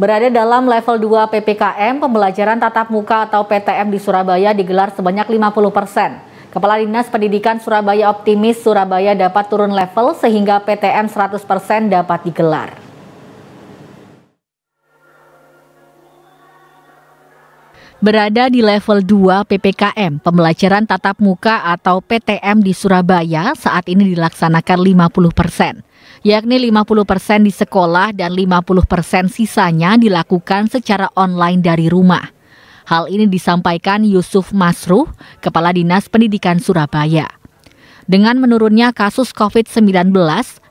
Berada dalam level 2 PPKM, pembelajaran tatap muka atau PTM di Surabaya digelar sebanyak 50%. Kepala Dinas Pendidikan Surabaya optimis Surabaya dapat turun level sehingga PTM 100% dapat digelar. Berada di level 2 PPKM, pembelajaran tatap muka atau PTM di Surabaya saat ini dilaksanakan 50%, yakni 50% di sekolah dan 50% sisanya dilakukan secara online dari rumah. Hal ini disampaikan Yusuf Masruh, Kepala Dinas Pendidikan Surabaya. Dengan menurunnya kasus COVID-19,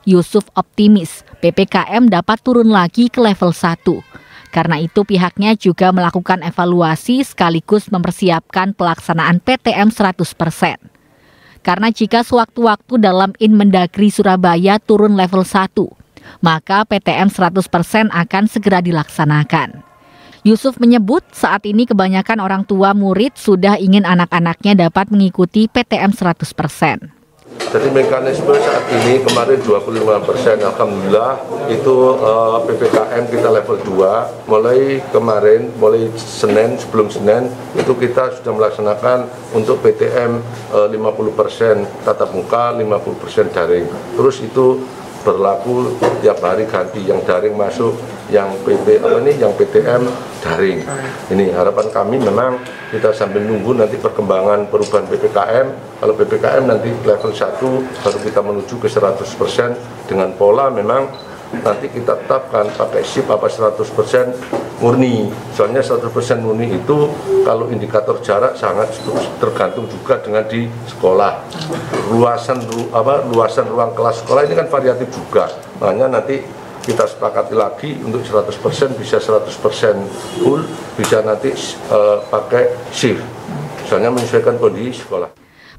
Yusuf optimis PPKM dapat turun lagi ke level 1. Karena itu pihaknya juga melakukan evaluasi sekaligus mempersiapkan pelaksanaan PTM 100%. Karena jika sewaktu-waktu dalam Mendagri Surabaya turun level 1, maka PTM 100% akan segera dilaksanakan. Yusuf menyebut saat ini kebanyakan orang tua murid sudah ingin anak-anaknya dapat mengikuti PTM 100%. Jadi mekanisme saat ini kemarin 25%, alhamdulillah itu PPKM kita level 2, mulai kemarin, mulai Senin, sebelum Senin itu kita sudah melaksanakan untuk PTM 50% tatap muka, 50% daring. Terus itu berlaku tiap hari ganti, yang daring masuk, yang PTM daring. Ini harapan kami memang kita sambil nunggu nanti perkembangan perubahan PPKM. Kalau PPKM nanti level 1 baru kita menuju ke 100%, dengan pola memang nanti kita tetapkan pakai SIP apa 100% murni. Soalnya 100% murni itu kalau indikator jarak sangat tergantung juga dengan di sekolah. Luasan ruang kelas sekolah ini kan variatif juga. Makanya nanti kita sepakati lagi untuk 100% bisa 100% full, bisa nanti pakai shift, misalnya menyesuaikan kondisi sekolah.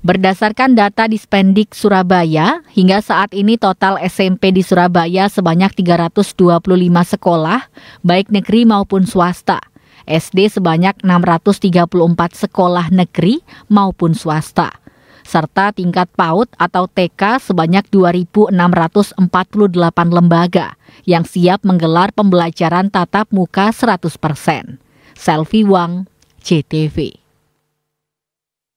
Berdasarkan data Dispendik Surabaya, hingga saat ini total SMP di Surabaya sebanyak 325 sekolah, baik negeri maupun swasta. SD sebanyak 634 sekolah negeri maupun swasta. Serta tingkat PAUD atau TK sebanyak 2.648 lembaga yang siap menggelar pembelajaran tatap muka 100%. Selfie Wang, CTV.